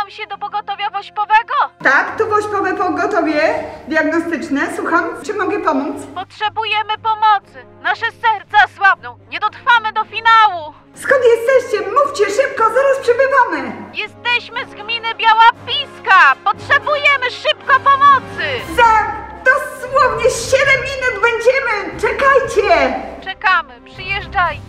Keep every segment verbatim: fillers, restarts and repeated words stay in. Zgłosiłam się do pogotowia wośpowego. Tak, tu wośpowe pogotowie diagnostyczne. Słucham, czy mogę pomóc? Potrzebujemy pomocy. Nasze serca słabną. Nie dotrwamy do finału. Skąd jesteście? Mówcie szybko, zaraz przybywamy. Jesteśmy z gminy Biała Piska. Potrzebujemy szybko pomocy. Za dosłownie siedem minut będziemy. Czekajcie. Czekamy. Przyjeżdżajcie.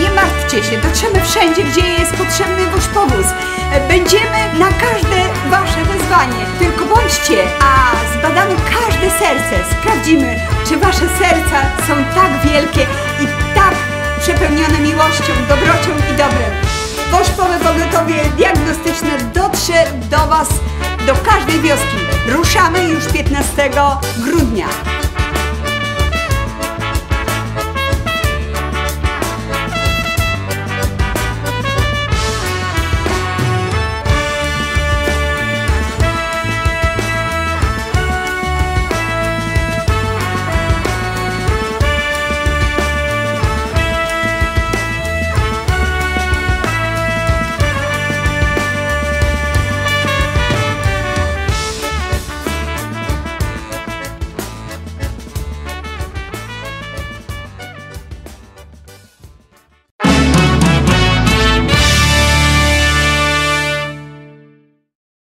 Nie martwcie się, dotrzemy wszędzie, gdzie jest potrzebny wośpowóz. Będziemy na każde wasze wezwanie. Tylko bądźcie, a zbadamy każde serce. Sprawdzimy, czy wasze serca są tak wielkie i tak przepełnione miłością, dobrocią i dobrem. Wośpowe pogotowie diagnostyczne dotrze do was, do każdej wioski. Ruszamy już piętnastego grudnia.